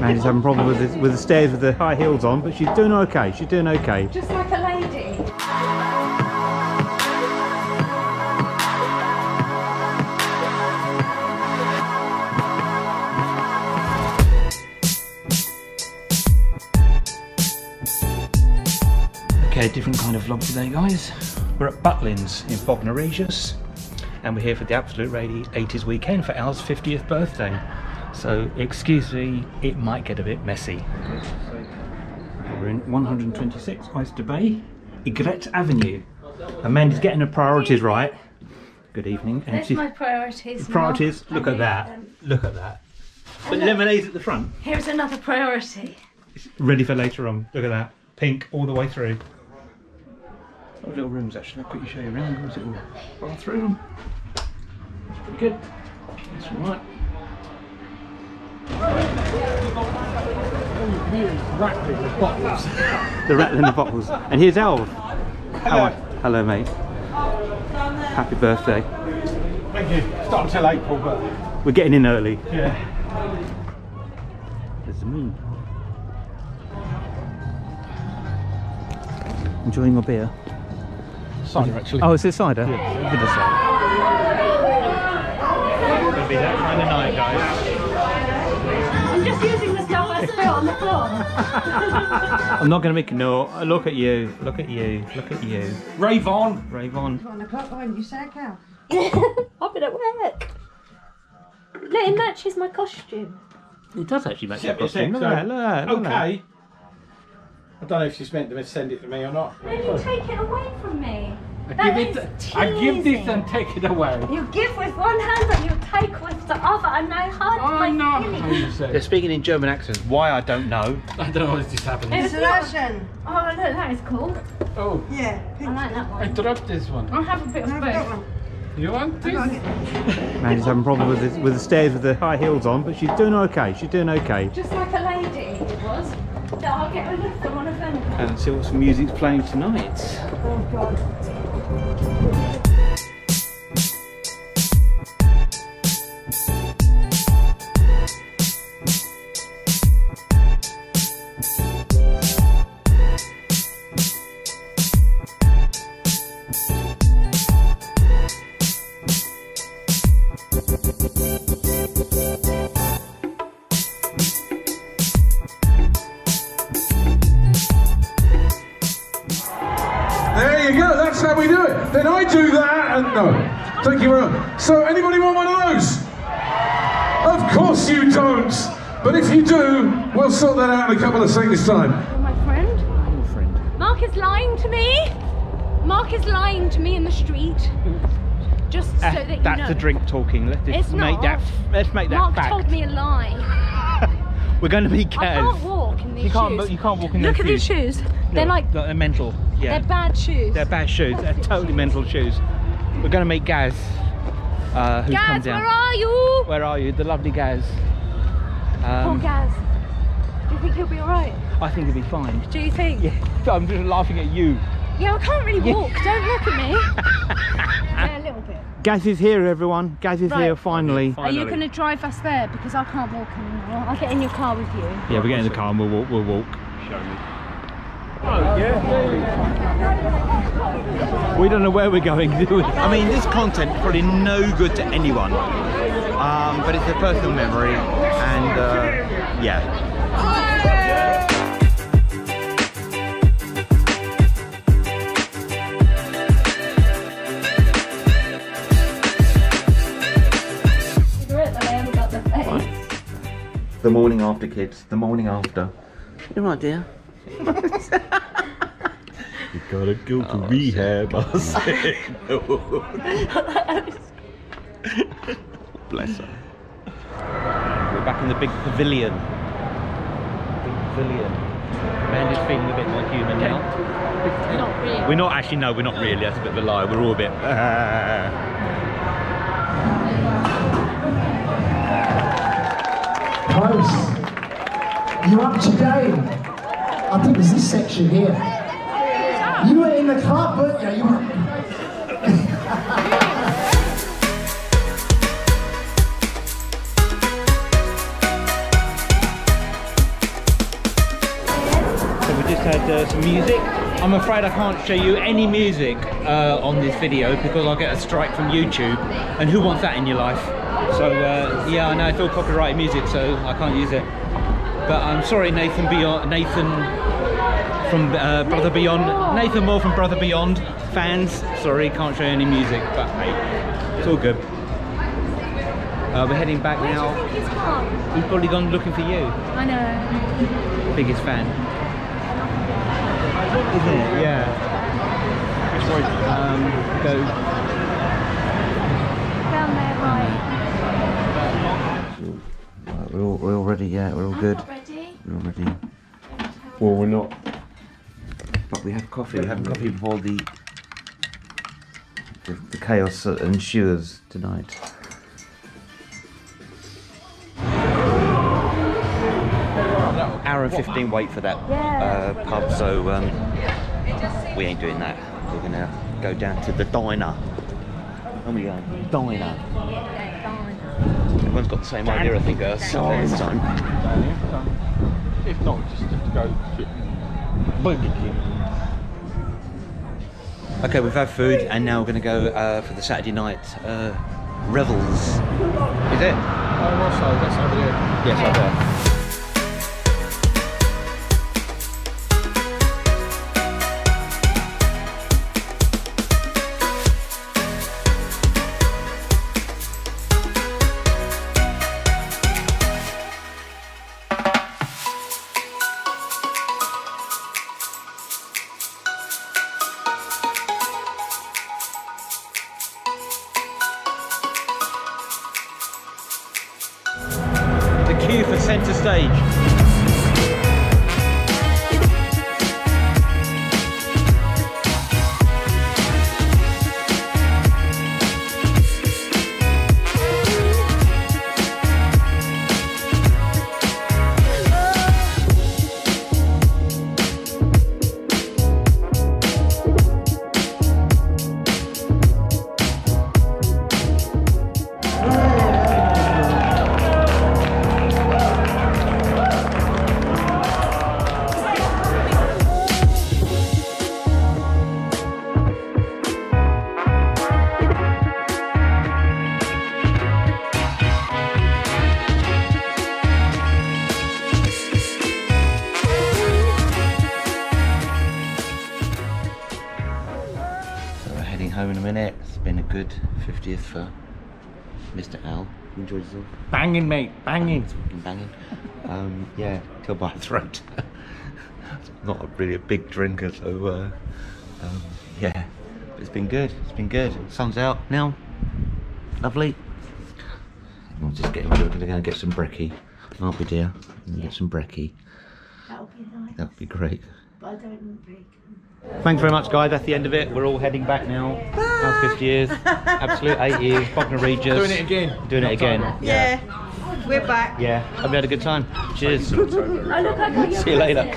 Mandy's having problems with the stairs with the high heels on, but she's doing okay, she's doing okay. Just like a lady. Okay, different kind of vlog today, guys. We're at Butlin's in Bognor Regis, and we're here for the Absolute 80's Weekend for Al's 50th birthday. So, excuse me, it might get a bit messy. We're in 126 Oyster Bay, Ygret Avenue. And Mandy's getting her priorities right. Good evening. And there's my priorities. Priorities, look at that. Look at that. But lemonade's at the front. Here's another priority. It's ready for later on. Look at that. Pink all the way through. Those little rooms, actually. I'll quickly show you around. There's a little bathroom. It's pretty good. It's alright. The rat in the bottles. And here's Alv. Hello. Hello, mate. Happy birthday. Thank you. It's not until April, but we're getting in early. Yeah. There's the moon. Enjoying your beer. Cider, actually. Oh, is it cider? Yeah. It's gonna be that kind of night, guys. I'm just using the stuff I spill on the floor. I'm not going to make a note. Look at you. Look at you. Look at you. Rave on. Rave on. 1 o'clock, why didn't you say it, Cal? I've been at work. Look, it matches my costume. It does actually match your costume. Look at that. Look at that. Okay. I don't know if she's meant to send it to me or not. No, you take it away from me. I give this and take it away. You give with one hand and you take with the other, and I hide my feelings. They're speaking in German accents. Why, I don't know. I don't know what's just happening. It's Russian. Oh, look, that is cool. Oh. Yeah. I like that one. I dropped this one. I'll have a bit of both. You want this? Mandy's having problems with the stairs with the high heels on, but she's doing okay. She's doing okay. Just like a lady. It was. So I'll get a look from one of them. And see what some music's playing tonight. Oh, God. There you go, that's how we do it. Then I do that and no. Thank you very much. So anybody want one of those? Of course you don't. But if you do, we'll sort that out in a couple of seconds time. My friend? I'm your friend. Mark is lying to me. Mark is lying to me in the street. Just so that you know. That's a drink talking. Let's make that Mark fact. Mark told me a lie. We're going to be careful. I can't walk in these shoes. You can't walk in these shoes. Look at these shoes. They're like mental. Yeah. They're bad shoes. They're bad shoes. They're totally mental shoes. We're going to make Gaz, who's come down. Gaz, where are you? Where are you? The lovely Gaz. Poor Gaz. Do you think he'll be alright? I think he'll be fine. Do you think? Yeah. I'm just laughing at you. Yeah, I can't really walk. Don't look at me. Yeah, a little bit. Gaz is here, everyone. Gaz is here, finally. Are you going to drive us there? Because I can't walk anymore. I'll get in your car with you. Yeah, we'll get in the car and we'll walk. Show me. Oh, yeah. We don't know where we're going, do we? I mean, this content is probably no good to anyone, but it's a personal memory, and yeah. The morning after, kids. The morning after. You're right, dear. You gotta go to rehab, I say no. Bless her. We're back in the big pavilion. Big pavilion. Mandy's feeling a bit more human now. Not really. We're not actually, no, we're not really. That's a bit of a lie. We're all a bit. Close. You up today? I think there's this section here. You were in the club, weren't you? You were... had some music. I'm afraid I can't show you any music on this video because I'll get a strike from YouTube, and who wants that in your life? So yeah, I know it's all copyrighted music, so I can't use it. But I'm sorry, Nathan Moore from Brother Beyond fans. Sorry, can't show you any music, but hey, it's all good. We're heading back now. Where do you think he's gone? He's probably gone looking for you. I know. Biggest fan. Is it? Yeah. Which way? Go. Down there, right. Right, we're all ready. Yeah, we're all good. I'm not ready. We're all ready. Well, we're not. But we have coffee. We're having coffee before the chaos that ensues tonight. Hour and 15 wait for that pub, so we ain't doing that. We're gonna go down to the diner. Where are we going? Diner. Everyone's got the same idea, I think, so it's time. If not, we just have to go to Burger King. Okay, we've had food, and now we're gonna go for the Saturday night revels. Is it? Oh, also, that's over there. Yes, over there. For centre stage. Home in a minute. It's been a good 50th for Mr. Al. You enjoyed yourself? Banging, mate, banging. It's fucking banging. Yeah, till my throat. I'm not really a big drinker, so yeah. But it's been good. It's been good. Sun's out now. Lovely. Everyone's just getting ready. We're gonna go and get some brekkie, aren't we, dear? We're gonna get some brekkie. That'll be nice. That'll be great. But I don't want brekkie. Thanks very much, guys. That's the end of it. We're all heading back now. Last 50 years. Absolute 80s. Bognor Regis. Doing it again. Doing it again. Yeah. We're back. Yeah. Hope you had a good time. Cheers. See you later.